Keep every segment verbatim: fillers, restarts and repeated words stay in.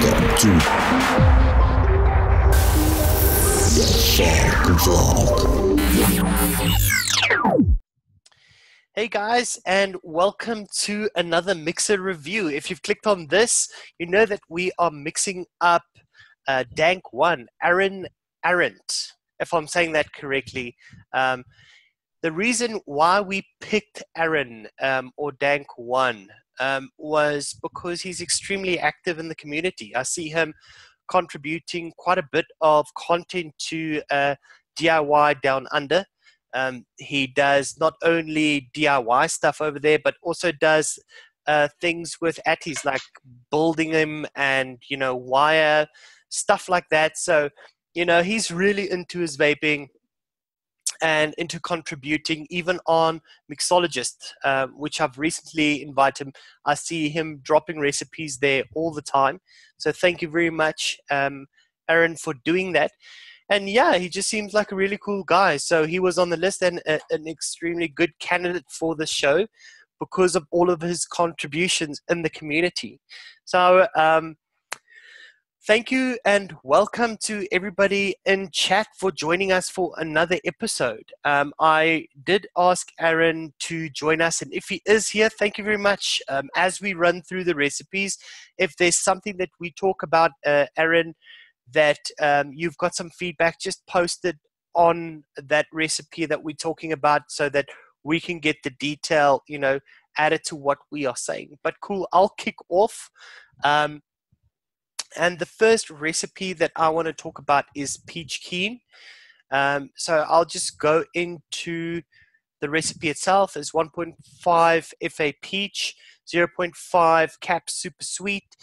Welcome to Hey guys, and welcome to another mixer review. If you've clicked on this, you know that we are mixing up uh, Dank One, Aaron Arendt, if I'm saying that correctly. Um, the reason why we picked Aaron um, or Dank One um, was because he's extremely active in the community. I see him contributing quite a bit of content to uh, D I Y Down Under. Um, he does not only D I Y stuff over there, but also does uh, things with atties like building them and, you know, wire, stuff like that. So, you know, he's really into his vaping and into contributing even on Mixologist, uh, which I've recently invited him. I see him dropping recipes there all the time. So thank you very much, um, Aaron, for doing that. And yeah, he just seems like a really cool guy. So he was on the list and a, an extremely good candidate for the show because of all of his contributions in the community. So um, thank you and welcome to everybody in chat for joining us for another episode. Um, I did ask Aaron to join us, and if he is here, thank you very much. Um, as we run through the recipes, if there's something that we talk about, uh, Aaron, that um, you've got some feedback, just post it on that recipe that we're talking about so that we can get the detail, you know, added to what we are saying. But cool, I'll kick off. Um, and the first recipe that I want to talk about is Peach Keen. Um, so I'll just go into the recipe itself. It's one point five F A peach, zero point five cap super sweet,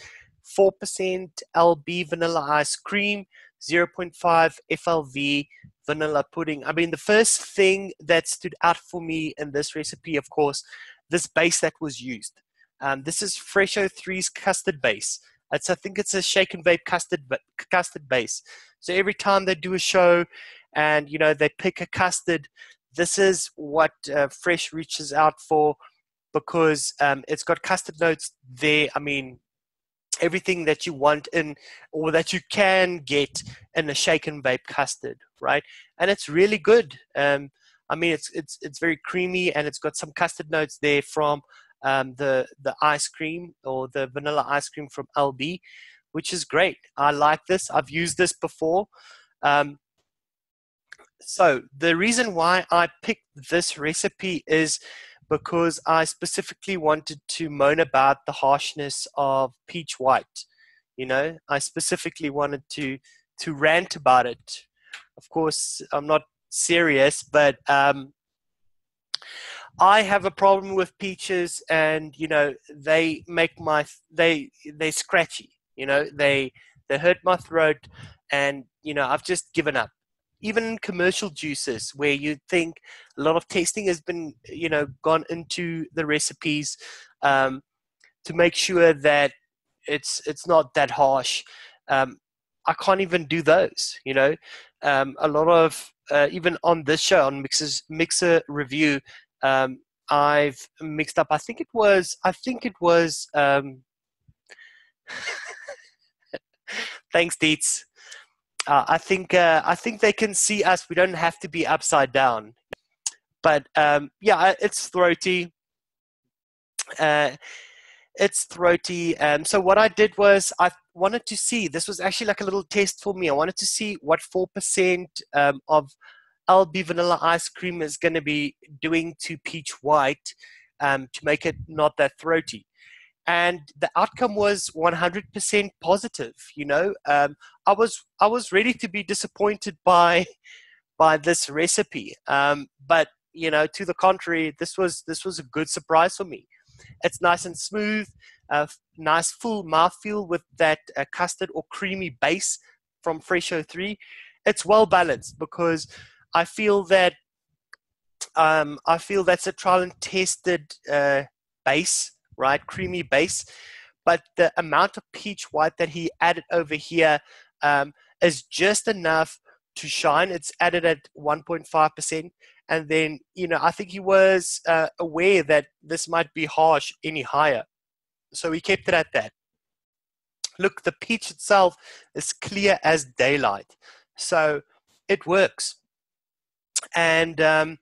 four percent L B vanilla ice cream, zero point five F L V vanilla pudding. I mean, the first thing that stood out for me in this recipe, of course, this base that was used. Um, this is Fresh oh three's custard base. It's, I think it's a shake and vape custard, custard base. So every time they do a show and, you know, they pick a custard, this is what uh, Fresh reaches out for because um, it's got custard notes there. I mean, everything that you want in, or that you can get in a shake and vape custard, right? And it's really good. Um, I mean, it's it's it's very creamy, and it's got some custard notes there from um, the the ice cream or the vanilla ice cream from L B, which is great. I like this. I've used this before. Um, so the reason why I picked this recipe is because I specifically wanted to moan about the harshness of peach white. You know, I specifically wanted to to rant about it. Of course, I'm not serious, but um, I have a problem with peaches, and you know, they make my they they scratchy. You know, they they hurt my throat, and you know, I've just given up. Even commercial juices, where you think a lot of testing has been, you know, gone into the recipes um, to make sure that it's it's not that harsh. Um, I can't even do those, you know. Um, a lot of uh, even on this show on Mixer's, Mixer Review, um, I've mixed up. I think it was. I think it was. Um, thanks, Deetzz. Uh, I think uh, I think they can see us. We don't have to be upside down. But um, yeah, it's throaty. Uh, it's throaty. Um, so what I did was I wanted to see. This was actually like a little test for me. I wanted to see what four percent um, of L B vanilla ice cream is going to be doing to peach white um, to make it not that throaty. And the outcome was one hundred percent positive. You know, um, I was I was ready to be disappointed by by this recipe, um, but you know, to the contrary, this was this was a good surprise for me. It's nice and smooth, uh, nice full mouthfeel with that uh, custard or creamy base from Fresh oh three. It's well balanced because I feel that um, I feel that's a trial and tested uh, base. Right, creamy base, but the amount of peach white that he added over here um, is just enough to shine. It's added at one point five percent, and then, you know, I think he was uh, aware that this might be harsh any higher, so he kept it at that. Look, the peach itself is clear as daylight. So it works. And um,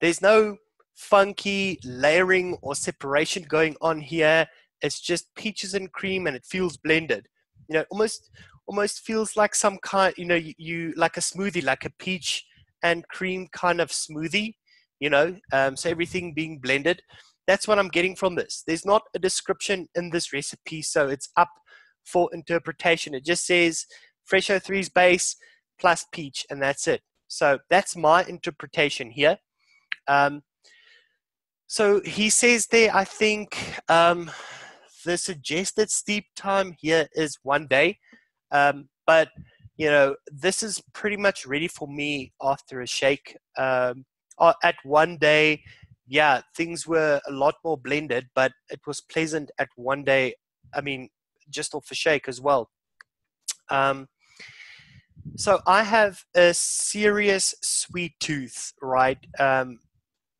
there's no funky layering or separation going on here. It's just peaches and cream, and it feels blended. You know, it almost, almost feels like some kind, you know, you, you like a smoothie, like a peach and cream kind of smoothie, you know, um, so everything being blended. That's what I'm getting from this. There's not a description in this recipe, so it's up for interpretation. It just says Fresh oh three's base plus peach, and that's it. So that's my interpretation here. Um, so he says there, I think um, the suggested steep time here is one day, um, but you know, this is pretty much ready for me after a shake. Um, at one day, yeah, things were a lot more blended, but it was pleasant at one day. I mean, just off a shake as well. Um, so I have a serious sweet tooth, right? Um,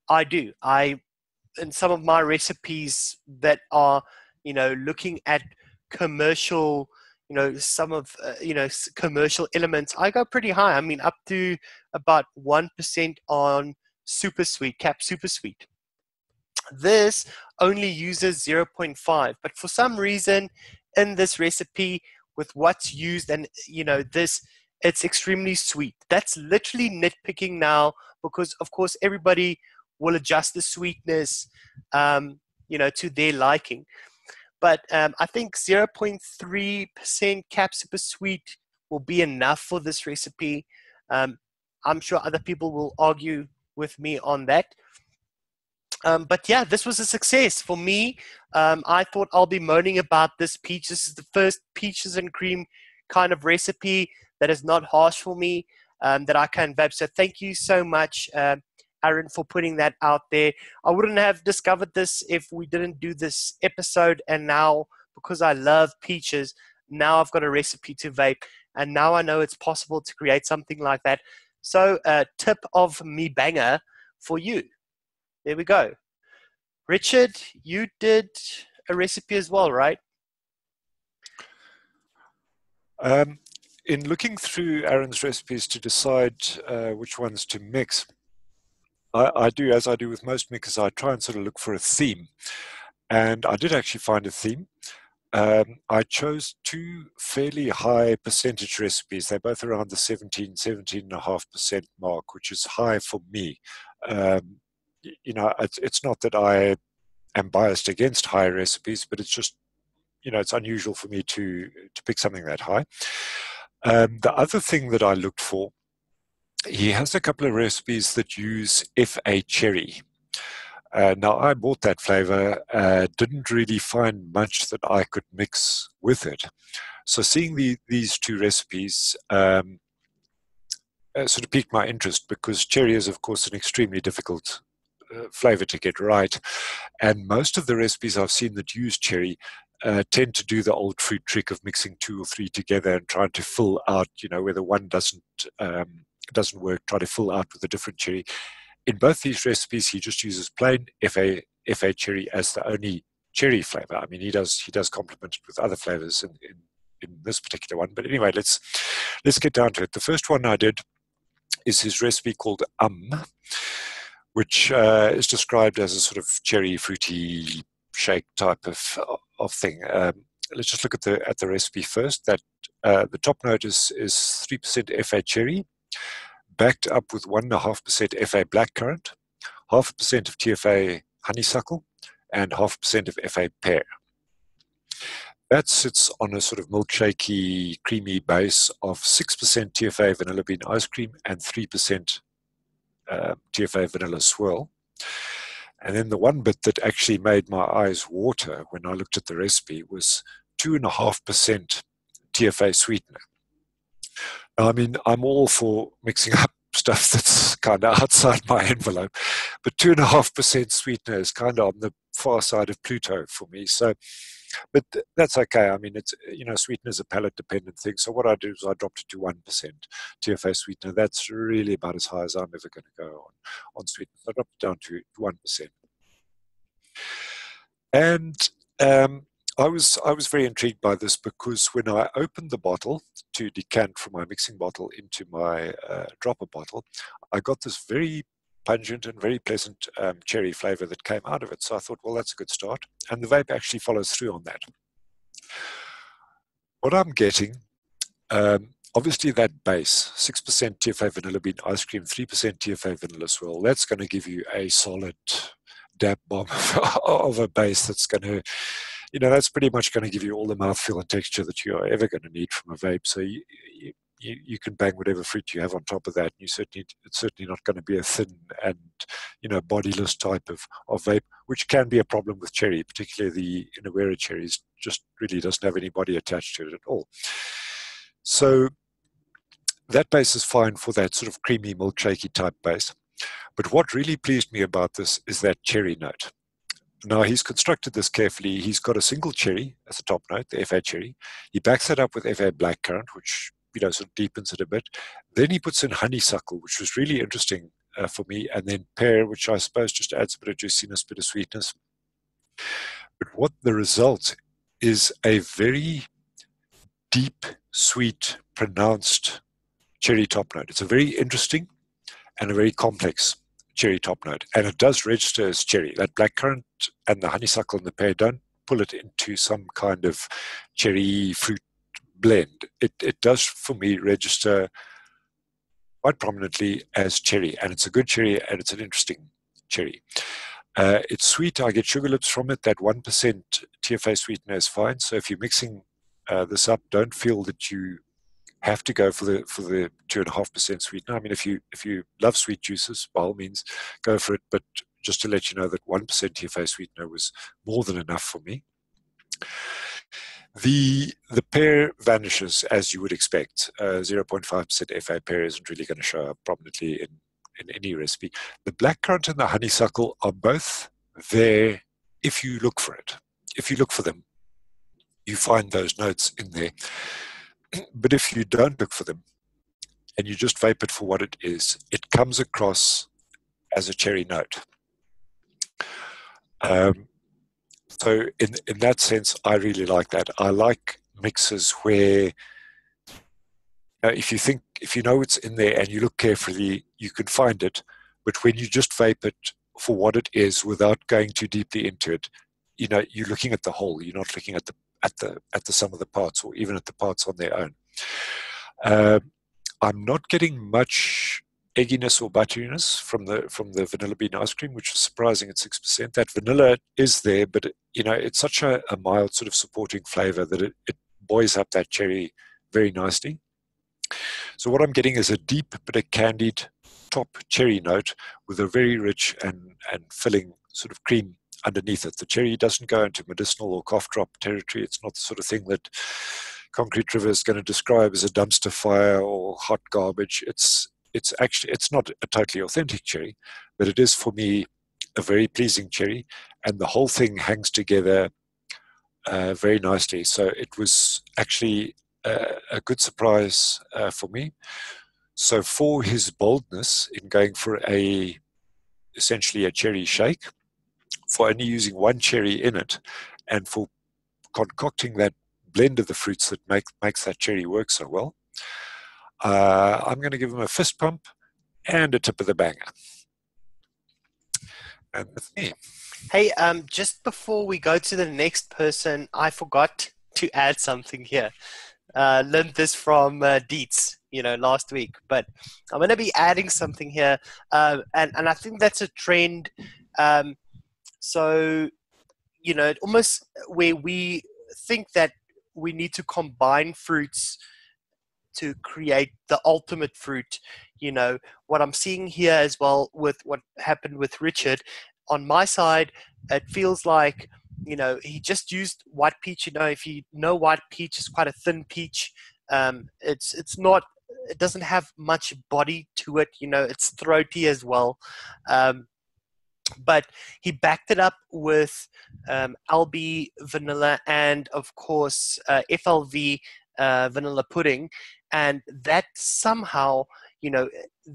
I do. I, in some of my recipes that are, you know, looking at commercial, you know, some of, uh, you know, commercial elements, I go pretty high. I mean, up to about one percent on super sweet, cap super sweet. This only uses zero point five, but for some reason in this recipe with what's used and, you know, this, it's extremely sweet. That's literally nitpicking now, because of course everybody will adjust the sweetness, um, you know, to their liking. But um, I think zero point three percent cap super sweet will be enough for this recipe. Um, I'm sure other people will argue with me on that. Um, but yeah, this was a success for me. Um, I thought I'll be moaning about this peach. This is the first peaches and cream kind of recipe that is not harsh for me, um, that I can vape. So thank you so much, uh, Aaron, for putting that out there. I wouldn't have discovered this if we didn't do this episode. And now, because I love peaches, now I've got a recipe to vape. And now I know it's possible to create something like that. So uh, tip of me banger for you. There we go. Richard, you did a recipe as well, right? Um, in looking through Aaron's recipes to decide uh, which ones to mix, I, I do, as I do with most mixers, I try and sort of look for a theme. And I did actually find a theme. Um, I chose two fairly high percentage recipes. They're both around the seventeen, seventeen and a half percent mark, which is high for me. Um, you know, it's, it's not that I am biased against high recipes, but it's just, you know, it's unusual for me to, to pick something that high. Um, the other thing that I looked for, he has a couple of recipes that use F A cherry. Uh, now, I bought that flavor, uh, didn't really find much that I could mix with it. So seeing the, these two recipes um, uh, sort of piqued my interest, because cherry is, of course, an extremely difficult Uh, flavor to get right, and most of the recipes I've seen that use cherry uh, tend to do the old fruit trick of mixing two or three together and trying to fill out, you know, whether one doesn't um, doesn't work, try to fill out with a different cherry. In both these recipes, he just uses plain F A F A cherry as the only cherry flavor. I mean, he does he does complement it with other flavors in, in in this particular one. But anyway, let's let's get down to it. The first one I did is his recipe called Um. which uh, is described as a sort of cherry fruity shake type of of thing. Um, let's just look at the at the recipe first. That uh, the top note is is three percent F A cherry, backed up with one and a half percent F A blackcurrant, half a percent of T F A honeysuckle, and half a percent of F A pear. That sits on a sort of milkshakey, creamy base of six percent T F A vanilla bean ice cream and three percent. Uh, T F A vanilla swirl. And then the one bit that actually made my eyes water when I looked at the recipe was two and a half percent T F A sweetener. Now, I mean, I'm all for mixing up stuff that's kind of outside my envelope, but two and a half percent sweetener is kind of on the far side of Pluto for me. So, but th that's okay. I mean, it's, you know, sweetener is a palate dependent thing. So what I do is I dropped it to one percent T F A sweetener. That's really about as high as I'm ever going to go on, on sweetener. I dropped it down to one percent. And um, I was I was very intrigued by this because when I opened the bottle to decant from my mixing bottle into my uh, dropper bottle, I got this very pungent and very pleasant um, cherry flavor that came out of it. So I thought, well, that's a good start. And the vape actually follows through on that. What I'm getting, um, obviously that base, six percent T F A vanilla bean ice cream, three percent T F A vanilla swirl, that's going to give you a solid dab bomb of a base that's going to, you know, that's pretty much going to give you all the mouthfeel and texture that you are ever going to need from a vape. So you, you, you can bang whatever fruit you have on top of that. You certainly, it's certainly not going to be a thin and, you know, bodiless type of, of vape, which can be a problem with cherry, particularly the Inawera cherries, just really doesn't have any body attached to it at all. So that base is fine for that sort of creamy, milkshakey type base. But what really pleased me about this is that cherry note. Now, he's constructed this carefully. He's got a single cherry as a top note, the F A cherry. He backs that up with F A blackcurrant, which, you know, sort of deepens it a bit. Then he puts in honeysuckle, which was really interesting uh, for me, and then pear, which I suppose just adds a bit of juiciness, a bit of sweetness. But what the result is a very deep, sweet, pronounced cherry top note. It's a very interesting and a very complex cherry top note, and it does register as cherry. That blackcurrant and the honeysuckle and the pear don't pull it into some kind of cherry fruit blend. It, it does, for me, register quite prominently as cherry, and it's a good cherry, and it's an interesting cherry. Uh, it's sweet. I get sugar lips from it. That one percent T F A sweetener is fine. So if you're mixing uh, this up, don't feel that you have to go for the for the two and a half percent sweetener. I mean, if you if you love sweet juices, by all means, go for it. But just to let you know that one percent T F A sweetener was more than enough for me. The the pear vanishes as you would expect. Uh, zero point five percent F A pear isn't really going to show up prominently in in any recipe. The blackcurrant and the honeysuckle are both there if you look for it. If you look for them, you find those notes in there. But if you don't look for them and you just vape it for what it is, it comes across as a cherry note. Um, so in, in that sense, I really like that. I like mixes where uh, if you think, if you know it's in there and you look carefully, you can find it. But when you just vape it for what it is without going too deeply into it, you know, you're looking at the whole, you're not looking at the at the at the sum of the parts, or even at the parts on their own. Uh, I'm not getting much egginess or butteriness from the from the vanilla bean ice cream, which is surprising at six percent. That vanilla is there, but it, you know, it's such a, a mild sort of supporting flavor that it, it buoys up that cherry very nicely. So what I'm getting is a deep but a candied top cherry note with a very rich and, and filling sort of cream underneath it. The cherry doesn't go into medicinal or cough drop territory. It's not the sort of thing that Concrete River is going to describe as a dumpster fire or hot garbage. It's it's actually, it's not a totally authentic cherry, but it is for me a very pleasing cherry, and the whole thing hangs together uh, very nicely. So it was actually uh, a good surprise uh, for me. So for his boldness in going for a essentially a cherry shake, for only using one cherry in it, and for concocting that blend of the fruits that make, makes that cherry work so well, uh, I'm going to give him a fist pump and a tip of the banger. And that's me. Hey, um, just before we go to the next person, I forgot to add something here. Uh, learned this from uh, Deetzz, you know, last week, but I'm going to be adding something here, uh, and and I think that's a trend. Um, So, you know, almost where we think that we need to combine fruits to create the ultimate fruit. You know, what I'm seeing here as well with what happened with Richard, on my side, it feels like, you know, he just used white peach. You know, if you know white peach, is quite a thin peach. Um, it's, it's not, it doesn't have much body to it. You know, it's throaty as well. Um, But he backed it up with um, Albi vanilla and, of course, uh, F L V uh, vanilla pudding. And that somehow, you know,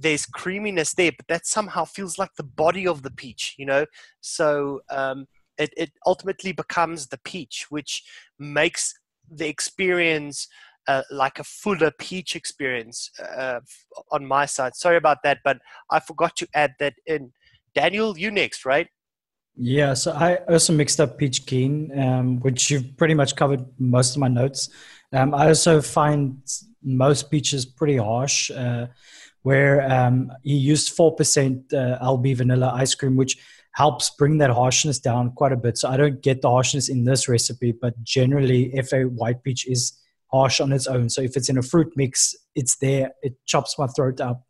there's creaminess there, but that somehow feels like the body of the peach, you know. So um, it, it ultimately becomes the peach, which makes the experience uh, like a fuller peach experience uh, on my side. Sorry about that, but I forgot to add that in. Daniel, you next, right? Yeah, so I also mixed up peach keen, um, which you've pretty much covered most of my notes. Um, I also find most peaches pretty harsh, uh, where um, he used four percent uh, L B vanilla ice cream, which helps bring that harshness down quite a bit. So I don't get the harshness in this recipe, but generally if a white peach is harsh on its own, so if it's in a fruit mix, it's there, it chops my throat up,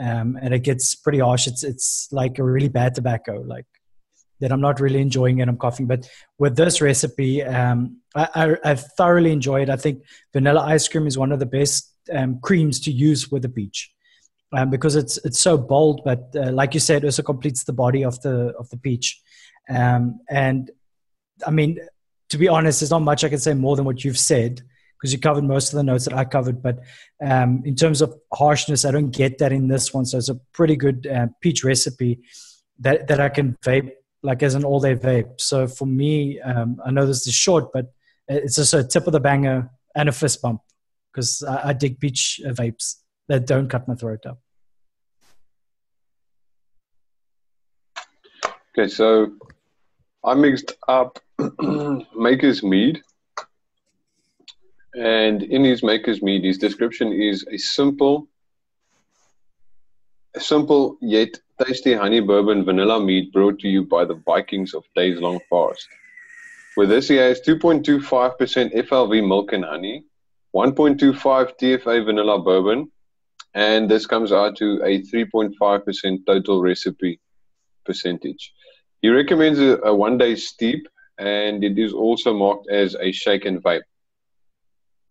um, and it gets pretty harsh. It's, it's like a really bad tobacco, like that I'm not really enjoying and I'm coughing. But with this recipe, um, I, I, I thoroughly enjoy it. I think vanilla ice cream is one of the best um, creams to use with a peach. Um, because it's it's so bold, but uh, like you said, also completes the body of the of the peach. Um, and I mean, to be honest, there's not much I can say more than what you've said, because you covered most of the notes that I covered. But um, in terms of harshness, I don't get that in this one. So it's a pretty good uh, peach recipe that that I can vape, like as an all-day vape. So for me, um, I know this is short, but it's just a tip of the banger and a fist bump, because I, I dig peach uh, vapes that don't cut my throat up. Okay, so I mixed up Maker's Mead. And in his Maker's Mead, his description is a simple, a simple yet tasty honey bourbon vanilla mead brought to you by the Vikings of days long past. With this, he has two point two five percent F L V milk and honey, one point two five T F A vanilla bourbon, and this comes out to a three point five percent total recipe percentage. He recommends a, a one-day steep, and it is also marked as a shake and vape.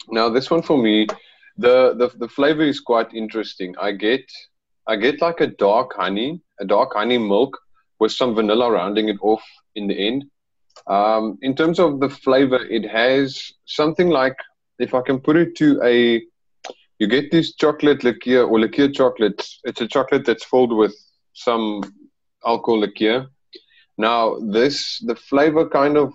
Now, this one for me, the, the, the flavor is quite interesting. I get, I get like a dark honey, a dark honey milk with some vanilla rounding it off in the end. Um, in terms of the flavor, it has something like, if I can put it to a, you get this chocolate liqueur or liqueur chocolate. It's a chocolate that's filled with some alcohol liqueur. Now, this the flavor kind of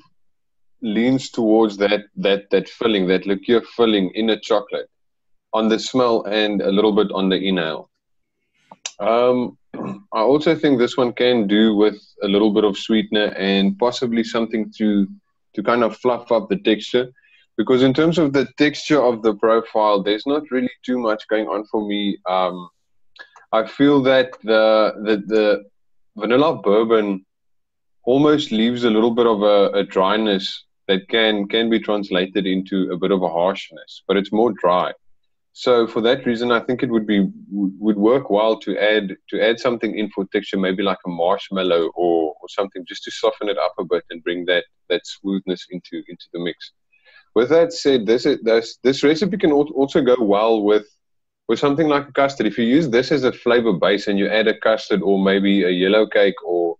leans towards that that that filling, that liqueur filling in a chocolate, on the smell and a little bit on the inhale. Um, I also think this one can do with a little bit of sweetener and possibly something to to kind of fluff up the texture. Because in terms of the texture of the profile, there's not really too much going on for me. Um, I feel that the, the the vanilla bourbon almost leaves a little bit of a, a dryness that can, can be translated into a bit of a harshness, but it's more dry. So for that reason, I think it would be would work well to add to add something in for texture, maybe like a marshmallow or, or something, just to soften it up a bit and bring that that smoothness into into the mix. With that said, this is, this this recipe can also go well with with something like a custard. If you use this as a flavor base and you add a custard or maybe a yellow cake or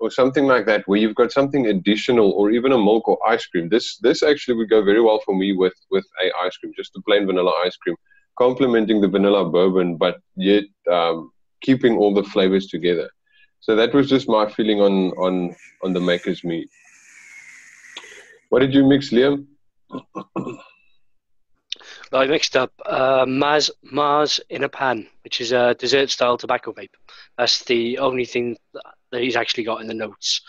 or something like that, where you've got something additional or even a milk or ice cream, this this actually would go very well for me with with a ice cream, just a plain vanilla ice cream, complementing the vanilla bourbon, but yet um, keeping all the flavors together. So that was just my feeling on on on the Maker's Mead. What did you mix, Liam? I mixed up uh, Mars Mars in a Pan, which is a dessert-style tobacco vape. That's the only thing that he's actually got in the notes.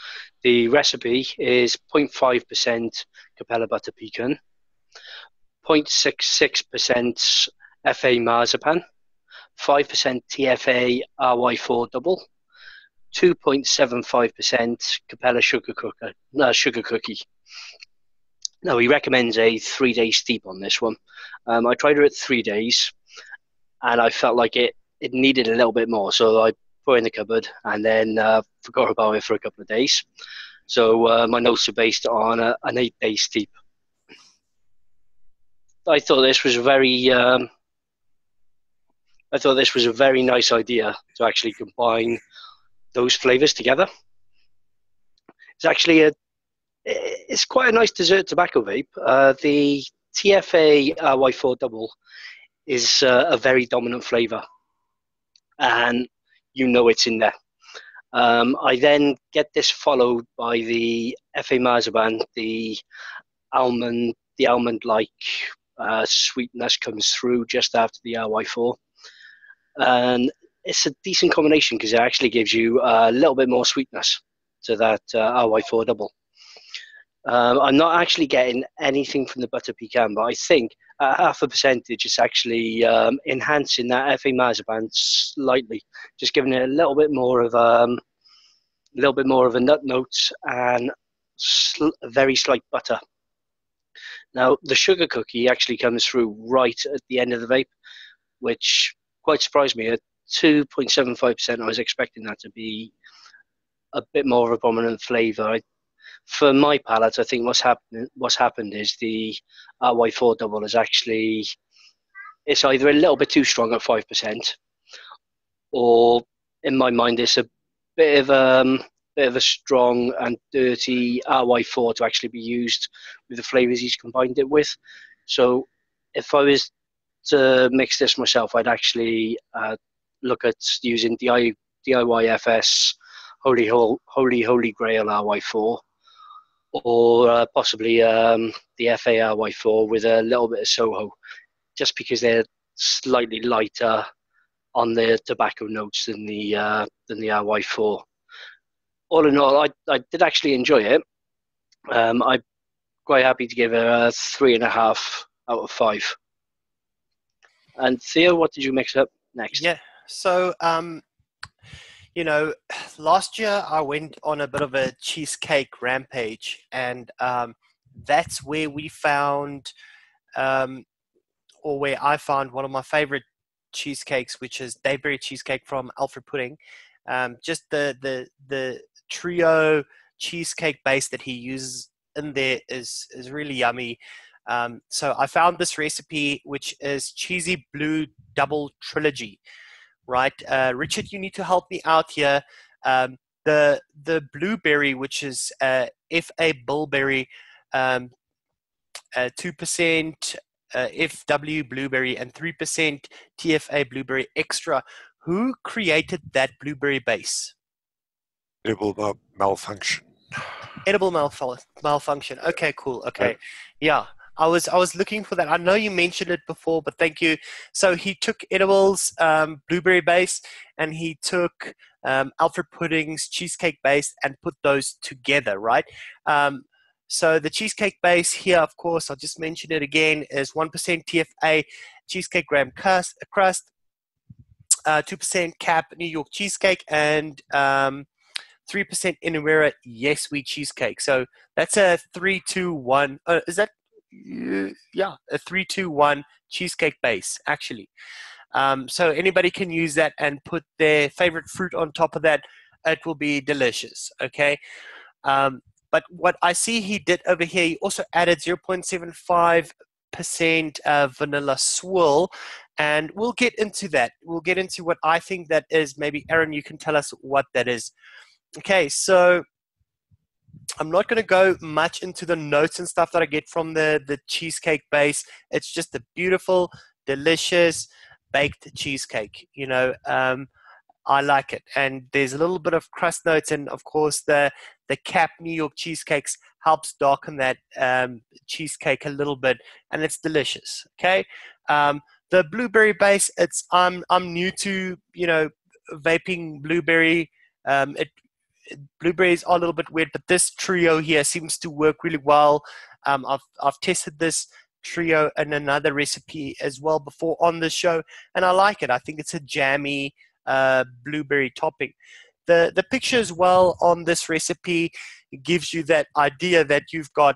The recipe is zero point five percent Capella butter pecan, zero point six six percent F A marzipan, five percent T F A R Y four double, two point seven five percent Capella sugar cooker, uh, sugar cookie. No, he recommends a three-day steep on this one. Um, I tried it at three days, and I felt like it, it needed a little bit more. So I put it in the cupboard and then uh, forgot about it for a couple of days. So uh, my notes are based on a, an eight-day steep. I thought this was a very, um, I thought this was a very nice idea to actually combine those flavors together. It's actually a It's quite a nice dessert tobacco vape. Uh, the T F A R Y four double is uh, a very dominant flavour, and you know it's in there. Um, I then get this followed by the F A Marzipan, the almond, the almond-like uh, sweetness comes through just after the R Y four. And it's a decent combination because it actually gives you a little bit more sweetness to that uh, R Y four double. Um, I'm not actually getting anything from the butter pecan, but I think at half a percentage it's actually um, enhancing that F A Marzipan slightly, just giving it a little bit more of um, a little bit more of a nut note and sl very slight butter. Now the sugar cookie actually comes through right at the end of the vape, which quite surprised me. At two point seven five percent, I was expecting that to be a bit more of a prominent flavour. I, For my palate, I think what's happened what's happened is the R Y four double is actually, it's either a little bit too strong at five percent, or in my mind it's a bit of um bit of a strong and dirty R Y four to actually be used with the flavours he's combined it with. So if I was to mix this myself, I'd actually uh, look at using the D I Y F S Holy Holy Holy Grail R Y four. Or uh, possibly um, the F A R Y four with a little bit of Soho, just because they're slightly lighter on their tobacco notes than the uh, than the R Y four. All in all, I, I did actually enjoy it. Um, I'm quite happy to give it a three and a half out of five. And Theo, what did you mix up next? Yeah, so um, you know, last year I went on a bit of a cheesecake rampage, and um, that's where we found, um, or where I found one of my favorite cheesecakes, which is Daybberry Cheesecake from Alfred Pudding. Um, just the, the, the trio cheesecake base that he uses in there is, is really yummy. Um, so I found this recipe, which is Cheesy Blue Double Trilogy. Right, uh, Richard, you need to help me out here. Um, the the blueberry, which is uh, F A bilberry, um, uh, two percent uh, F W blueberry, and three percent T F A blueberry extra. Who created that blueberry base? Edible Malfunction. Edible malf malfunction. Okay, cool. Okay, yeah. I was I was looking for that. I know you mentioned it before, but thank you. So he took Edibles um, blueberry base, and he took um, Alfred Pudding's cheesecake base and put those together, right? Um, so the cheesecake base here, of course, I'll just mention it again, is one percent T F A cheesecake graham crust, crust uh, two percent cap New York cheesecake, and um, three percent Inawera Yes We cheesecake. So that's a three two one. Uh, is that? Yeah, a three two one cheesecake base, actually. Um, so anybody can use that and put their favorite fruit on top of that. It will be delicious, okay? Um, but what I see he did over here, he also added zero point seven five percent uh, vanilla swirl, and we'll get into that. We'll get into what I think that is. Maybe, Aaron, you can tell us what that is. Okay, so I'm not going to go much into the notes and stuff that I get from the, the cheesecake base. It's just a beautiful, delicious baked cheesecake. You know, um, I like it. And there's a little bit of crust notes. And, of course, the, the cap New York cheesecakes helps darken that um, cheesecake a little bit. And it's delicious, okay? Um, the blueberry base, it's I'm, I'm new to, you know, vaping blueberry. Um, it Blueberries are a little bit weird, but this trio here seems to work really well. Um, I've, I've tested this trio in another recipe as well before on the show, and I like it. I think it's a jammy uh, blueberry topping. The, the picture as well on this recipe gives you that idea that you've got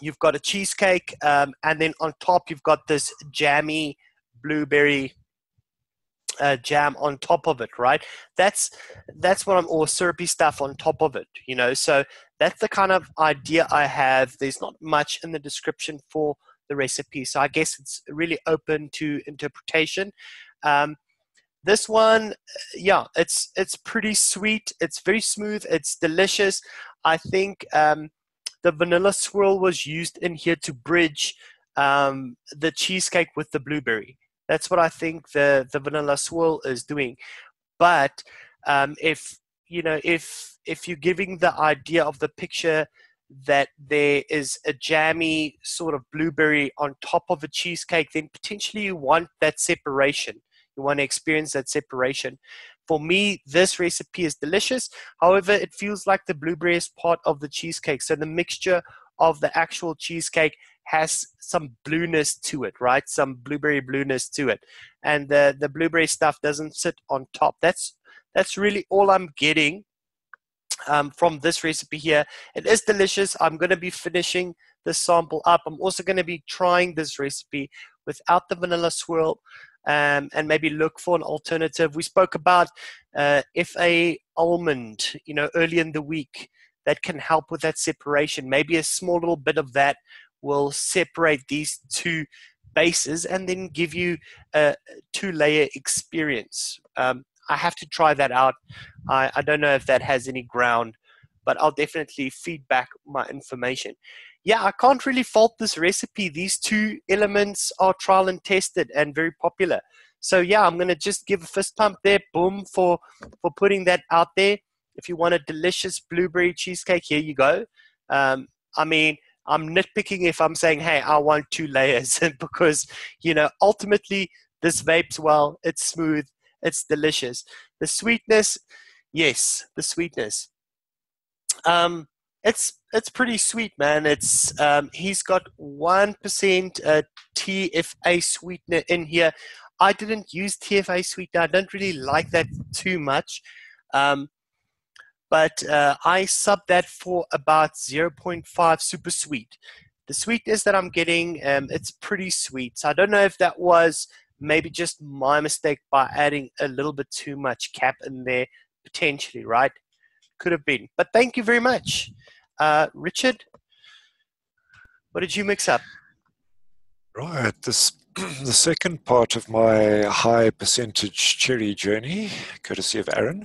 you've got a cheesecake, um, and then on top you've got this jammy blueberry Uh, jam on top of it, right? That's that's what I'm all syrupy stuff on top of it, you know. So that's the kind of idea I have. There's not much in the description for the recipe, so I guess it's really open to interpretation. Um, this one, yeah, it's it's pretty sweet. It's very smooth. It's delicious. I think um, the vanilla swirl was used in here to bridge um, the cheesecake with the blueberry. That's what I think the, the vanilla swirl is doing. But Um, if you know, if if you're giving the idea of the picture that there is a jammy sort of blueberry on top of a cheesecake, then potentially you want that separation. You want to experience that separation. For me, this recipe is delicious. However, it feels like the blueberry is part of the cheesecake. So the mixture of the actual cheesecake has some blueness to it, right? Some blueberry blueness to it. And the, the blueberry stuff doesn't sit on top. That's, that's really all I'm getting um, from this recipe here. It is delicious. I'm going to be finishing this sample up. I'm also going to be trying this recipe without the vanilla swirl. Um, and maybe look for an alternative. We spoke about uh, F A almond, you know, early in the week. That can help with that separation. Maybe a small little bit of that will separate these two bases and then give you a two-layer experience. Um, I have to try that out. I, I don't know if that has any ground, but I'll definitely feedback my information. Yeah, I can't really fault this recipe. These two elements are trial and tested and very popular. So yeah, I'm going to just give a fist pump there, boom, for, for putting that out there. If you want a delicious blueberry cheesecake, here you go. Um, I mean, I'm nitpicking if I'm saying, hey, I want two layers because, you know, ultimately this vapes well, it's smooth, it's delicious. The sweetness, yes, the sweetness. Um, It's it's pretty sweet, man. It's um, he's got one percent uh, T F A sweetener in here. I didn't use T F A sweetener. I don't really like that too much, um, but uh, I subbed that for about zero point five super sweet. The sweetness that I'm getting, um, it's pretty sweet. So I don't know if that was maybe just my mistake by adding a little bit too much cap in there, potentially, right? Could have been. But thank you very much. Uh, Richard, what did you mix up? Right, this the second part of my high percentage cherry journey, courtesy of Aaron,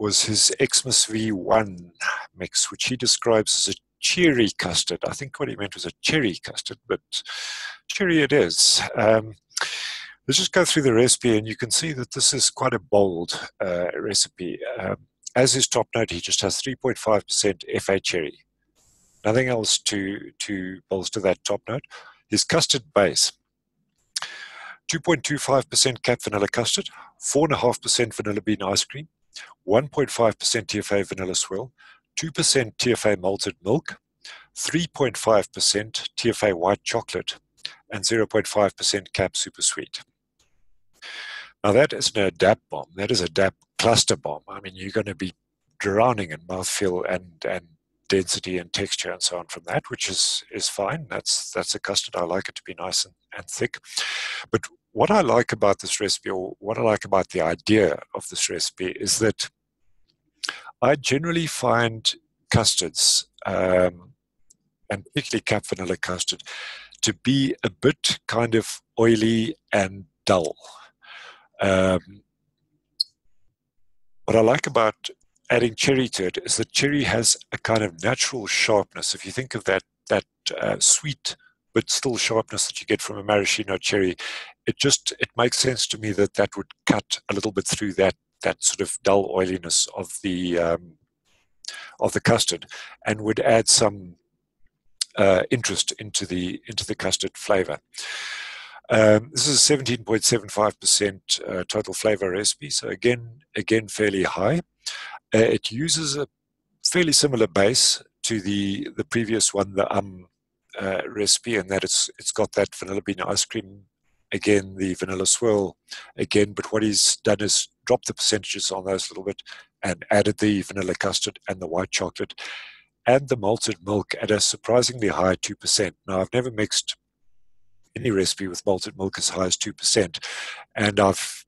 was his Xmas V one mix, which he describes as a cherry custard. I think what he meant was a cherry custard, but cherry it is. Um, let's just go through the recipe, and you can see that this is quite a bold uh, recipe. Um, As his top note, he just has three point five percent F A cherry. Nothing else to, to bolster that top note. His custard base, two point two five percent cap vanilla custard, four point five percent vanilla bean ice cream, one point five percent T F A vanilla swill, two percent T F A malted milk, three point five percent T F A white chocolate, and zero point five percent cap super sweet. Now that isn't a DAP bomb. That is a DAP cluster bomb. I mean, you're going to be drowning in mouthfeel and, and density and texture and so on from that, which is, is fine. That's, that's a custard. I like it to be nice and, and thick. But what I like about this recipe, or what I like about the idea of this recipe, is that I generally find custards, um, and particularly cap vanilla custard, to be a bit kind of oily and dull. Um, what I like about adding cherry to it is that cherry has a kind of natural sharpness. If you think of that that uh, sweet but still sharpness that you get from a maraschino cherry, it just it makes sense to me that that would cut a little bit through that that sort of dull oiliness of the um, of the custard and would add some uh, interest into the into the custard flavor. Um, this is a seventeen point seven five percent uh, total flavor recipe, so again, again fairly high. Uh, it uses a fairly similar base to the the previous one, the um uh, recipe, and that it's it's got that vanilla bean ice cream again, the vanilla swirl again. But what he's done is dropped the percentages on those a little bit and added the vanilla custard and the white chocolate and the malted milk at a surprisingly high two percent. Now, I've never mixed any recipe with malted milk as high as two percent. And I've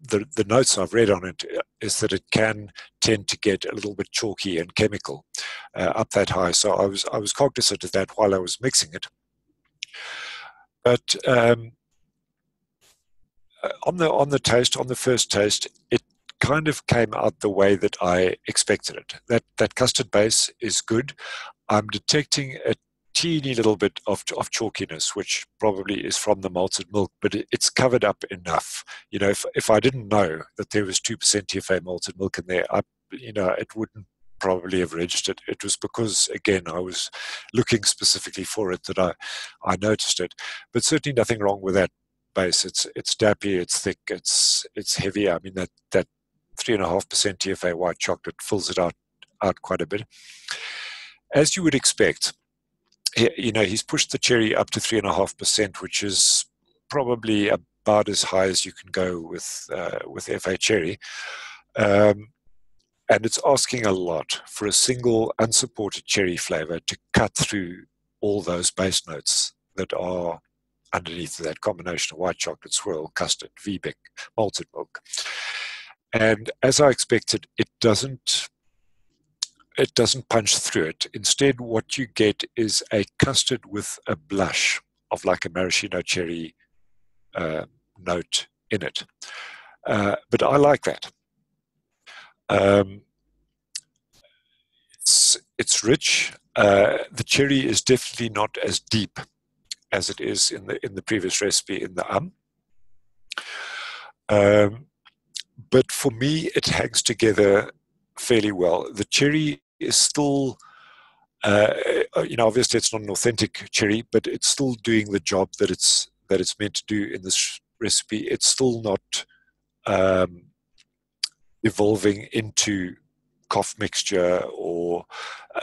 the, the notes I've read on it is that it can tend to get a little bit chalky and chemical uh, up that high. So I was, I was cognizant of that while I was mixing it. But um, on, the, on the taste, on the first taste, it kind of came out the way that I expected it. That, that custard base is good. I'm detecting a teeny little bit of, of chalkiness, which probably is from the malted milk, but it, it's covered up enough. You know, if, if I didn't know that there was two percent T F A malted milk in there, I, you know, it wouldn't probably have registered. It was because, again, I was looking specifically for it that I, I noticed it. But certainly nothing wrong with that base. It's it's dappy, it's thick, it's it's heavy. I mean, that, that three point five percent T F A white chocolate fills it out, out quite a bit. As you would expect, you know, he's pushed the cherry up to three point five percent, which is probably about as high as you can go with uh, with F A cherry. Um, and it's asking a lot for a single unsupported cherry flavor to cut through all those base notes that are underneath that combination of white chocolate, swirl, custard, Vbec, malted milk. And as I expected, it doesn't It doesn't punch through it. Instead, what you get is a custard with a blush of like a maraschino cherry uh, note in it. Uh, but I like that. Um, it's, it's rich. Uh, the cherry is definitely not as deep as it is in the in the previous recipe in the um. um but for me, it hangs together fairly well. The cherry is still, uh, you know, obviously it's not an authentic cherry, but it's still doing the job that it's that it's meant to do in this recipe. It's still not um, evolving into cough mixture or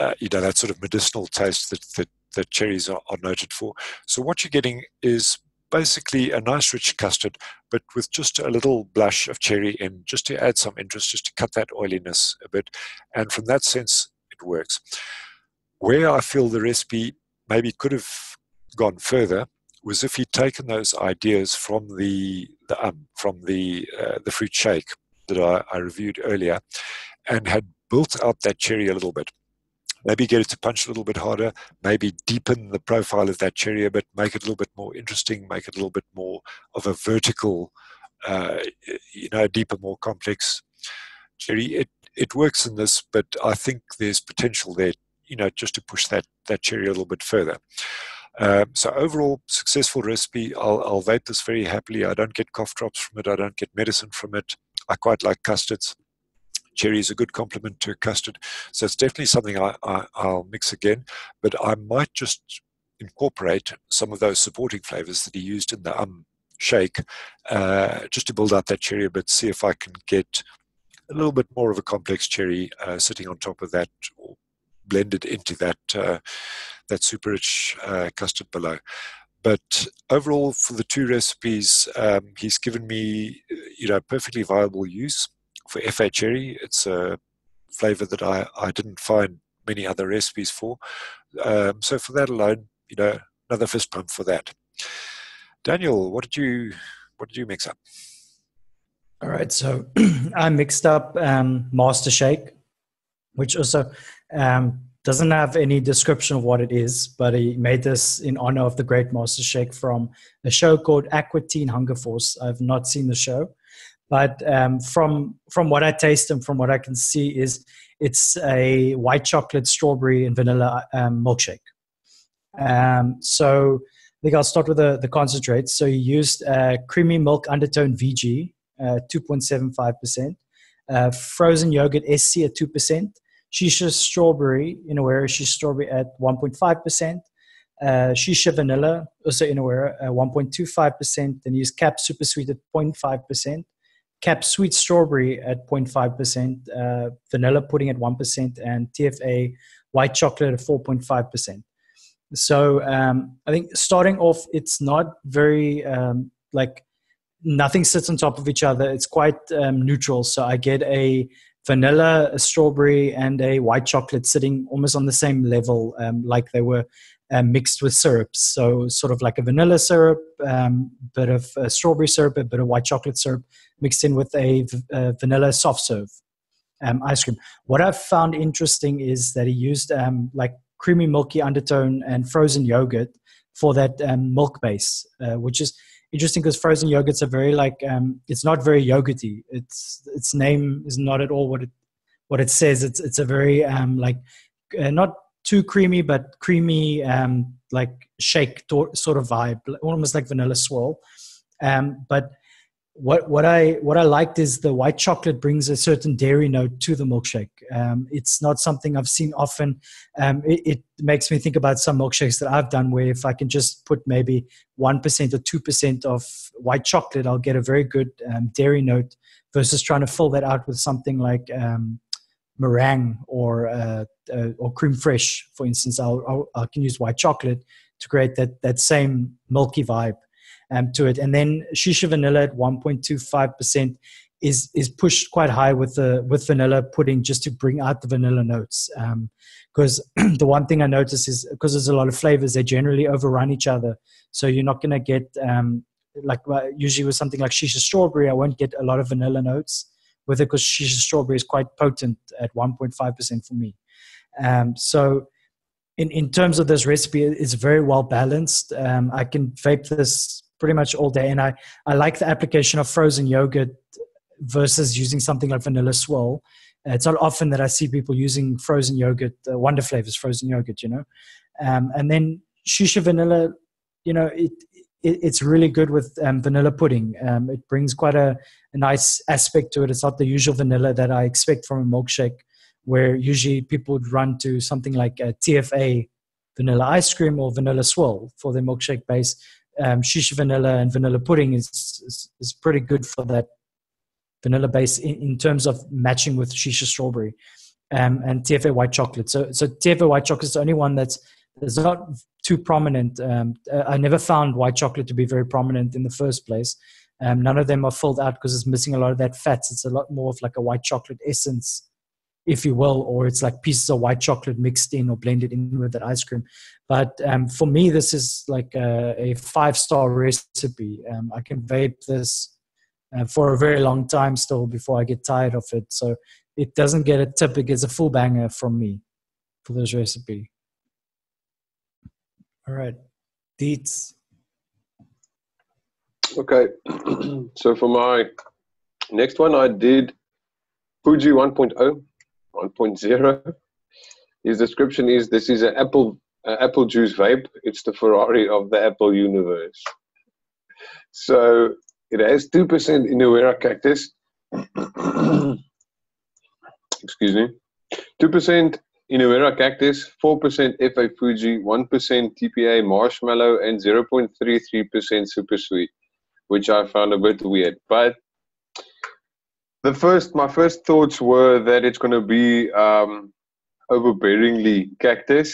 uh, you know, that sort of medicinal taste that that, that cherries are, are noted for. So what you're getting is basically a nice rich custard, but with just a little blush of cherry in, just to add some interest, just to cut that oiliness a bit. And from that sense, it works. Where I feel the recipe maybe could have gone further was if he'd taken those ideas from the the um, from the uh, the fruit shake that I, I reviewed earlier, and had built out that cherry a little bit. Maybe get it to punch a little bit harder, maybe deepen the profile of that cherry a bit, make it a little bit more interesting, make it a little bit more of a vertical, uh, you know, deeper, more complex cherry. It it works in this, but I think there's potential there, you know, just to push that, that cherry a little bit further. Um, so overall, successful recipe. I'll, I'll vape this very happily. I don't get cough drops from it. I don't get medicine from it. I quite like custards. Cherry is a good complement to a custard, so it's definitely something I, I, I'll mix again, but I might just incorporate some of those supporting flavors that he used in the um shake, uh, just to build out that cherry a bit, see if I can get a little bit more of a complex cherry uh, sitting on top of that, or blended into that, uh, that super rich uh, custard below. But overall, for the two recipes, um, he's given me, you know, perfectly viable use. For F A cherry, it's a flavor that I, I didn't find many other recipes for. Um, so for that alone, you know, another fist pump for that. Daniel, what did you what did you mix up? All right, so I mixed up um, Master Shake, which also um, doesn't have any description of what it is, but he made this in honor of the great Master Shake from a show called Aqua Teen Hunger Force. I've not seen the show. But um, from from what I taste and from what I can see is it's a white chocolate, strawberry, and vanilla um, milkshake. Um, so I think I'll start with the, the concentrates. So you used uh, Creamy Milk Undertone V G, uh, two point seven five percent. Uh, frozen Yogurt S C at two percent. Shisha Strawberry, Inawera Shisha Strawberry at one point five percent. Uh, Shisha Vanilla, also Inawera, uh, one point two five percent. Then you use Cap Super Sweet at zero point five percent. Cap Sweet Strawberry at zero point five percent, uh, Vanilla Pudding at one percent, and T F A White Chocolate at four point five percent. So um, I think starting off, it's not very, um, like, nothing sits on top of each other. It's quite um, neutral. So I get a vanilla, a strawberry, and a white chocolate sitting almost on the same level, um, like they were uh, mixed with syrups. So sort of like a vanilla syrup, um, bit of uh, strawberry syrup, a bit of white chocolate syrup, mixed in with a uh, vanilla soft serve um, ice cream. What I've found interesting is that he used um, like creamy milky undertone and frozen yogurt for that um, milk base, uh, which is interesting because frozen yogurts are very like, um, it's not very yogurty. It's its name is not at all what it what it says. It's it's a very um, like uh, not too creamy, but creamy, um, like shake to- sort of vibe, almost like vanilla swirl. Um, but what what I what I liked is the white chocolate brings a certain dairy note to the milkshake. Um, it's not something I've seen often. Um, it, it makes me think about some milkshakes that I've done where if I can just put maybe one percent or two percent of white chocolate, I'll get a very good um, dairy note versus trying to fill that out with something like um, meringue or uh, uh, or creme fraiche, for instance. I'll, I'll, I can use white chocolate to create that that same milky vibe. Um, to it, and then Shisha Vanilla at one point two five percent is is pushed quite high with the with vanilla pudding just to bring out the vanilla notes. Because um, the one thing I notice is because there's a lot of flavors, they generally overrun each other. So you're not going to get um, like usually with something like Shisha Strawberry, I won't get a lot of vanilla notes with it because Shisha Strawberry is quite potent at one point five percent for me. Um, so. In, in terms of this recipe, it's very well balanced. Um, I can vape this pretty much all day. And I, I like the application of frozen yogurt versus using something like vanilla swirl. Uh, it's not often that I see people using frozen yogurt, uh, Wonder Flavors frozen yogurt, you know. Um, and then Shisha Vanilla, you know, it, it it's really good with um, vanilla pudding. Um, it brings quite a, a nice aspect to it. It's not the usual vanilla that I expect from a milkshake, where usually people would run to something like a T F A vanilla ice cream or vanilla swirl for their milkshake base. Um, Shisha Vanilla and vanilla pudding is, is, is pretty good for that vanilla base in, in terms of matching with Shisha Strawberry um, and T F A white chocolate. So, so T F A white chocolate is the only one that's, that's not too prominent. Um, I never found white chocolate to be very prominent in the first place. Um, none of them are filled out because it's missing a lot of that fats. It's a lot more of like a white chocolate essence, if you will, or it's like pieces of white chocolate mixed in or blended in with that ice cream. But um, for me, this is like a, a five-star recipe. Um, I can vape this uh, for a very long time still before I get tired of it. So it doesn't get a tip. It gets a full banger from me for this recipe. All right, Deetzz. Okay, so for my next one, I did Fuji one point oh. one point oh. His description is, this is an apple uh, apple juice vape. It's the Ferrari of the apple universe. So it has two percent Inawera cactus. Excuse me. two percent Inawera cactus, four percent F A Fuji, one percent T P A marshmallow, and zero point three three percent super sweet, which I found a bit weird. But The first, my first thoughts were that it's going to be um, overbearingly cactus,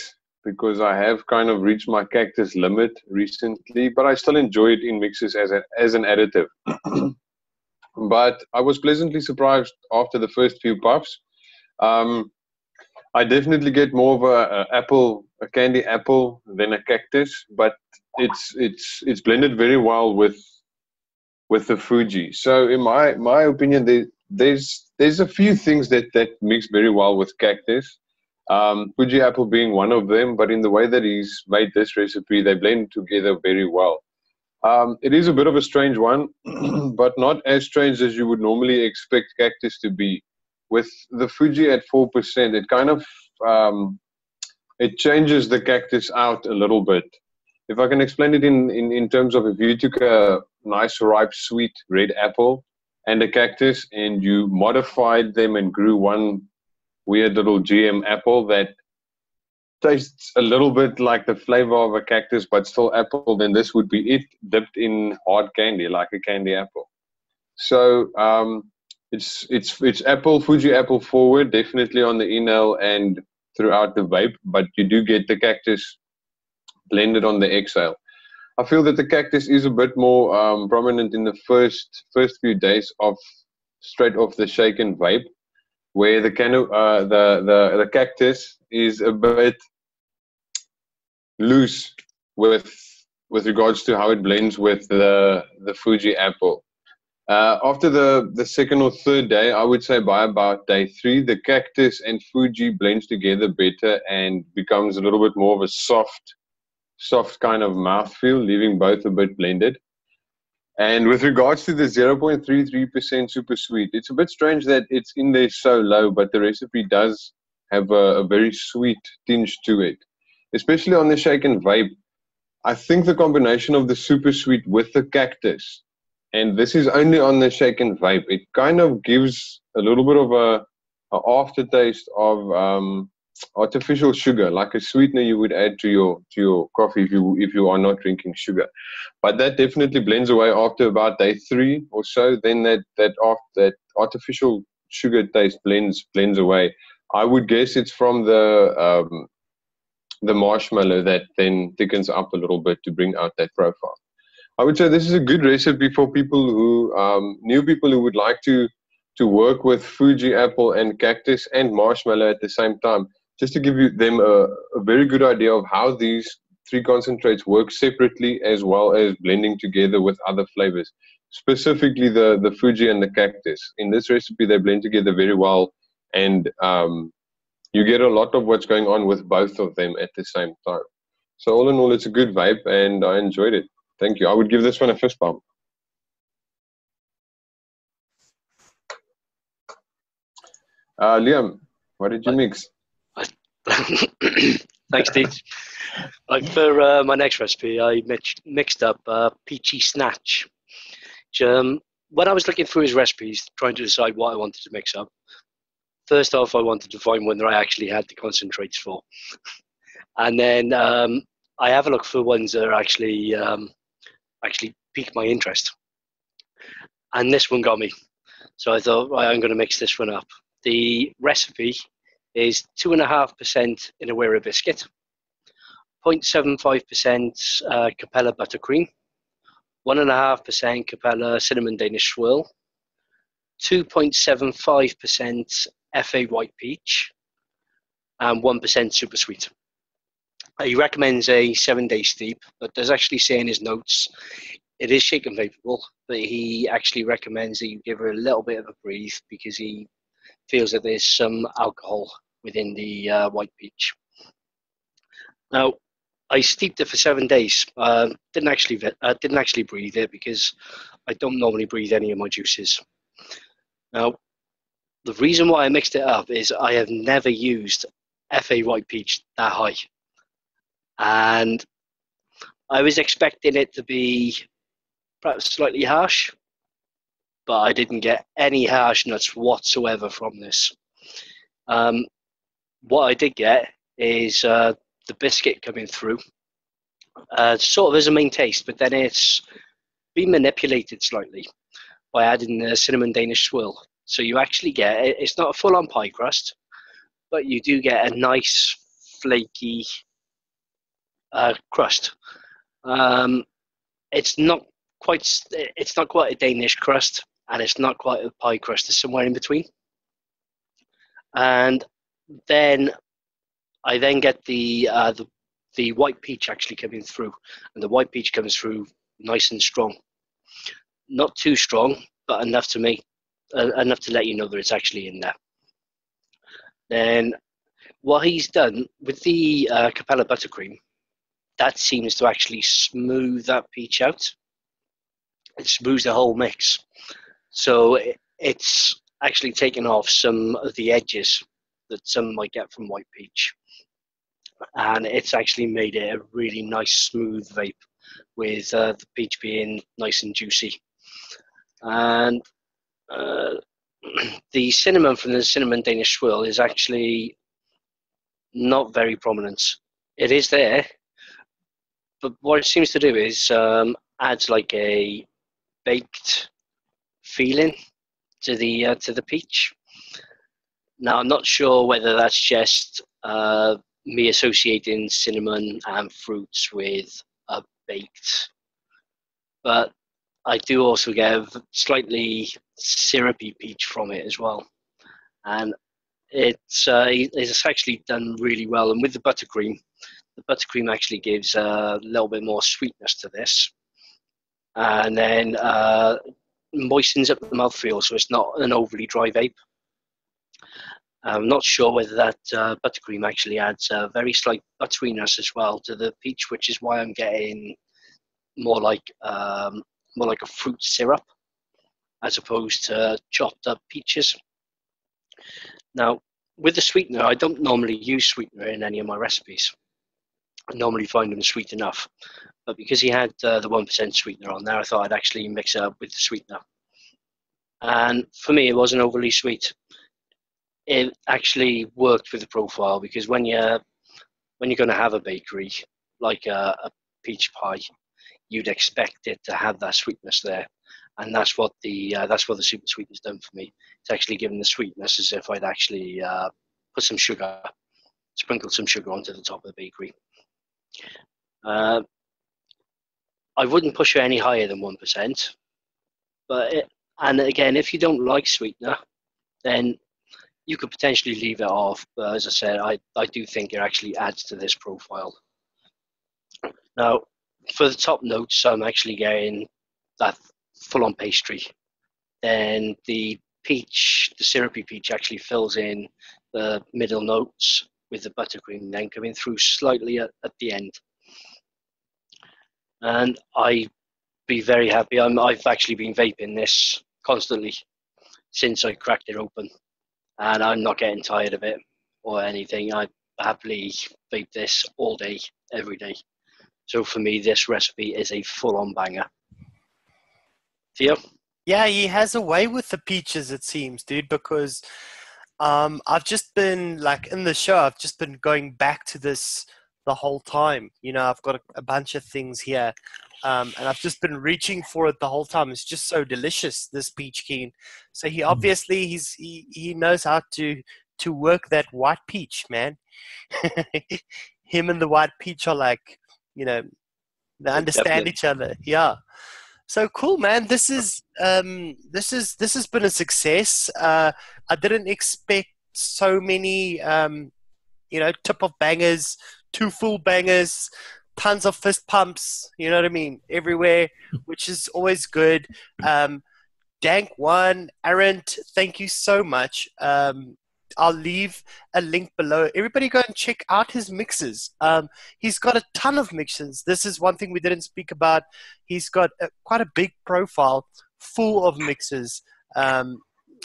because I have kind of reached my cactus limit recently, but I still enjoy it in mixes as, a, as an additive. But I was pleasantly surprised after the first few puffs. Um, I definitely get more of a, a apple, a candy apple than a cactus, but it's it's it's blended very well with with the Fuji. So in my my opinion, there, there's there's a few things that that mix very well with cactus, um Fuji apple being one of them, but in the way that he's made this recipe, they blend together very well. Um it is a bit of a strange one, but not as strange as you would normally expect cactus to be. With the Fuji at four percent, it kind of um it changes the cactus out a little bit. If I can explain it in, in, in terms of, if you took a nice, ripe, sweet red apple and a cactus and you modified them and grew one weird little G M apple that tastes a little bit like the flavor of a cactus but still apple, then this would be it, dipped in hard candy, like a candy apple. So um, it's, it's, it's apple, Fuji apple forward, definitely on the inhale and throughout the vape, but you do get the cactus blended on the exhale. I feel that the cactus is a bit more um, prominent in the first first few days of straight off the shake and vape, where the can uh, the, the the cactus is a bit loose with with regards to how it blends with the the Fuji apple. Uh, after the the second or third day, I would say by about day three, the cactus and Fuji blends together better and becomes a little bit more of a soft. soft kind of mouthfeel, leaving both a bit blended. And with regards to the zero point three three percent super sweet, it's a bit strange that it's in there so low, but the recipe does have a, a very sweet tinge to it, especially on the shake and vape. I think the combination of the super sweet with the cactus, and this is only on the shake and vape, it kind of gives a little bit of a, a aftertaste of um, artificial sugar, like a sweetener you would add to your to your coffee if you if you are not drinking sugar. But that definitely blends away after about day three or so. Then that that after that artificial sugar taste blends blends away. I would guess it's from the um, the marshmallow that then thickens up a little bit to bring out that profile. I would say this is a good recipe for people who, um, new people who would like to, to work with Fuji apple and cactus and marshmallow at the same time, just to give you, them a, a very good idea of how these three concentrates work separately as well as blending together with other flavors, specifically the, the Fuji and the cactus. In this recipe, they blend together very well, and um, you get a lot of what's going on with both of them at the same time. So all in all, it's a good vape, and I enjoyed it. Thank you. I would give this one a fist bump. Uh, Liam, what did you I, mix? I, Thanks, Deetzz. For uh, my next recipe, I mixed, mixed up uh, peachy snatch. Which, um, when I was looking through his recipes, trying to decide what I wanted to mix up, first off, I wanted to find one that I actually had the concentrates for. And then um, I have a look for ones that are actually, um, actually piqued my interest. And this one got me. So I thought, right, I'm going to mix this one up. The recipe is two point five percent Inawera biscuit, zero point seven five percent uh, Capella buttercream, one point five percent Capella cinnamon Danish swirl, two point seven five percent F A white peach, and one percent super sweet. He recommends a seven day steep, but does actually say in his notes, it is shake and vapeable, but he actually recommends that you give her a little bit of a breathe because he feels that there's some alcohol within the uh, white peach. Now, I steeped it for seven days. Uh, didn't actually, uh, didn't actually breathe it because I don't normally breathe any of my juices. Now, the reason why I mixed it up is I have never used F A white peach that high. And I was expecting it to be perhaps slightly harsh, but I didn't get any harshness whatsoever from this. Um, what I did get is uh, the biscuit coming through, uh, sort of as a main taste, but then it's been manipulated slightly by adding the cinnamon Danish swirl. So you actually get, it's not a full-on pie crust, but you do get a nice flaky uh, crust. Um, it's not quite, it's not quite a Danish crust, and it's not quite a pie crust. It's somewhere in between. And then I then get the uh, the, the white peach actually coming through, and the white peach comes through nice and strong. Not too strong, but enough to make uh, enough to let you know that it's actually in there. Then what he's done with the uh, Capella buttercream, that seems to actually smooth that peach out. It smooths the whole mix, so it, it's actually taken off some of the edges that some might get from white peach, and it's actually made it a really nice smooth vape with uh, the peach being nice and juicy. And uh, the cinnamon from the cinnamon Danish swirl is actually not very prominent. It is there, but what it seems to do is um, adds like a baked feeling to the uh, to the peach. Now I'm not sure whether that's just uh, me associating cinnamon and fruits with a baked, but I do also get a slightly syrupy peach from it as well. And it's, uh, it's actually done really well. And with the buttercream, the buttercream actually gives a little bit more sweetness to this. And then uh, moistens up the mouthfeel, so it's not an overly dry vape. I'm not sure whether that uh, buttercream actually adds a very slight butteriness as well to the peach, which is why I'm getting more like um, more like a fruit syrup as opposed to chopped up peaches. Now, with the sweetener, I don't normally use sweetener in any of my recipes. I normally find them sweet enough. But because he had uh, the one percent sweetener on there, I thought I'd actually mix it up with the sweetener. And for me, it wasn't overly sweet. It actually worked with the profile, because when you're, when you're going to have a bakery, like a, a peach pie, you'd expect it to have that sweetness there. And that's what the uh, that's what the super sweetener's done for me. It's actually given the sweetness as if I'd actually uh, put some sugar, sprinkled some sugar onto the top of the bakery. Uh, I wouldn't push it any higher than one percent. But it, and again, if you don't like sweetener, then you could potentially leave it off. But as I said, I, I do think it actually adds to this profile. Now, for the top notes, I'm actually getting that full-on pastry. Then the peach, the syrupy peach, actually fills in the middle notes with the buttercream then coming through slightly at, at the end. And I'd be very happy. I'm, I've actually been vaping this constantly since I cracked it open, and I'm not getting tired of it or anything. I happily vape this all day, every day. So for me, this recipe is a full-on banger. Theo? Yeah, he has a way with the peaches, it seems, dude, because um, I've just been, like, in the show, I've just been going back to this the whole time. You know, I've got a, a bunch of things here, um, and I've just been reaching for it the whole time. It's just so delicious, this peach keen. So he obviously, he's he, he knows how to, to work that white peach, man. Him and the white peach are like, you know, they understand Definitely. each other. Yeah. So cool, man. This is um, this is this has been a success. Uh, I didn't expect so many, um, you know, tip of bangers, two full bangers, tons of fist pumps. You know what I mean? Everywhere, which is always good. Um, Dank One, Arendt, thank you so much. Um, I'll leave a link below. Everybody go and check out his mixes. Um, he's got a ton of mixes. This is one thing we didn't speak about. He's got a, quite a big profile full of mixes, um,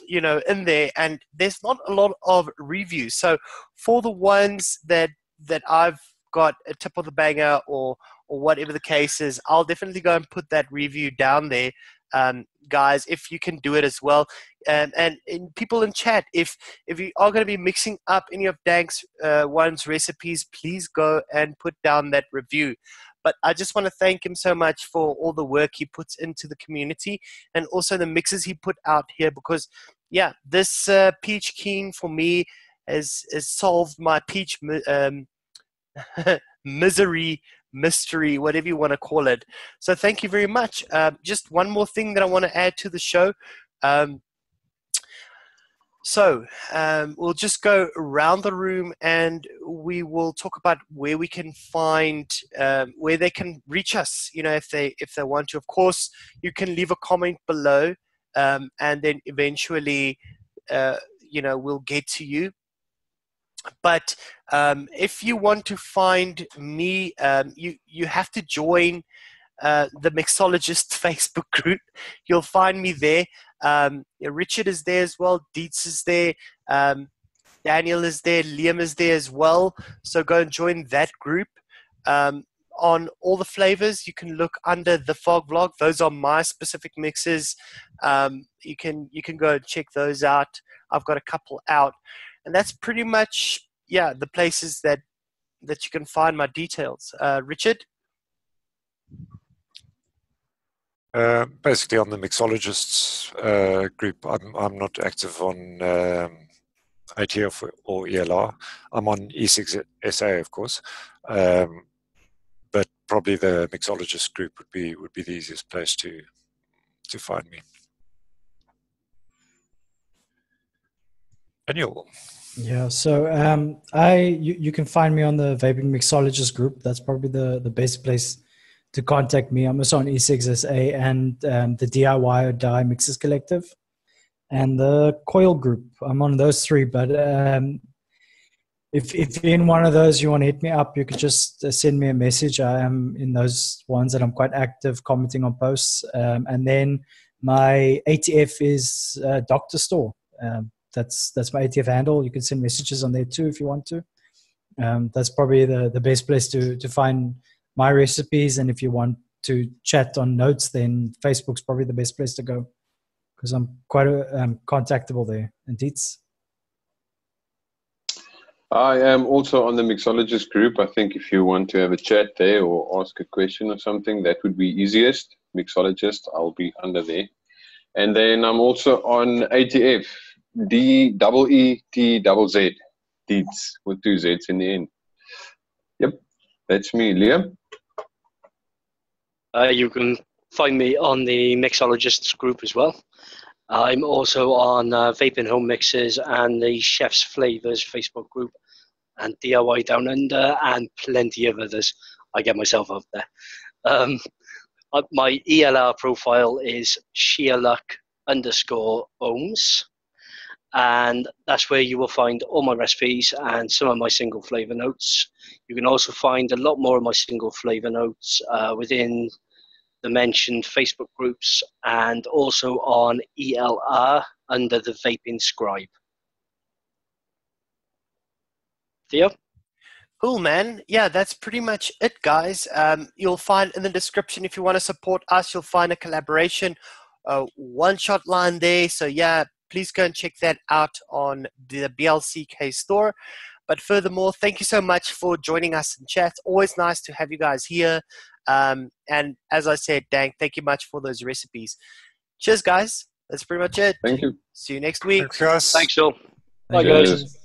you know, in there. And there's not a lot of reviews. So for the ones that, that I've got a tip of the banger or, or whatever the case is, I'll definitely go and put that review down there. Um, guys, if you can do it as well, um, and, and people in chat, if if you are going to be mixing up any of Dank's uh, one's recipes, please go and put down that review. But I just want to thank him so much for all the work he puts into the community and also the mixes he put out here, because yeah, this uh, peach keen for me has, has solved my peach um, misery, mystery, whatever you want to call it. So thank you very much. Uh, just one more thing that I want to add to the show. Um, so um, we'll just go around the room and we will talk about where we can find, um, where they can reach us, you know, if they, if they want to. Of course, you can leave a comment below, um, and then eventually, uh, you know, we'll get to you. But um, if you want to find me, um, you, you have to join uh, the Mixologist Facebook group. You'll find me there. Um, Richard is there as well. Deetzz is there. Um, Daniel is there. Liam is there as well. So go and join that group. Um, on all the flavors, you can look under the Fog Vlog. Those are my specific mixes. Um, you can, you can go and check those out. I've got a couple out. And that's pretty much, yeah, the places that, that you can find my details. Uh, Richard? Uh, basically on the Mixologists uh, group. I'm, I'm not active on um, I T F or E L R. I'm on E six S A, of course. Um, but probably the Mixologist group would be, would be the easiest place to, to find me. Daniel. Yeah, so um, I you, you can find me on the Vaping Mixologist group. That's probably the, the best place to contact me. I'm also on E six S A and um, the D I Y or Die Mixes Collective and the Coil group. I'm on those three, but um, if, if in one of those you want to hit me up, you could just send me a message. I am in those ones and I'm quite active commenting on posts. Um, and then my A T F is uh, DrStore. Um, That's that's my A T F handle. You can send messages on there too if you want to. Um, that's probably the, the best place to, to find my recipes. And if you want to chat on notes, then Facebook's probably the best place to go, because I'm quite a, um, contactable there. And Deetzz? I am also on the Mixologist group. I think if you want to have a chat there or ask a question or something, that would be easiest. Mixologist, I'll be under there. And then I'm also on A T F, D E E T Z Z, Deetzz, with two Z's in the end. Yep, that's me. Liam? Uh, you can find me on the Mixologists group as well. I'm also on uh, Vaping Home Mixes and the Chef's Flavors Facebook group and D I Y Down Under and plenty of others. I get myself up there. Um, uh, my E L R profile is sheerluck underscore ohms, and that's where you will find all my recipes and some of my single flavor notes. You can also find a lot more of my single flavor notes uh, within the mentioned Facebook groups, and also on E L R under the Vaping Scribe. Theo? Cool, man. Yeah, that's pretty much it, guys. Um, you'll find in the description, if you want to support us, you'll find a collaboration uh, one-shot line there. So yeah, please go and check that out on the B L C K store. But furthermore, thank you so much for joining us in chat. Always nice to have you guys here. Um, and as I said, Dank, thank you much for those recipes. Cheers, guys. That's pretty much it. Thank you. See you next week. Thanks, guys. Thanks, y'all. Bye, guys.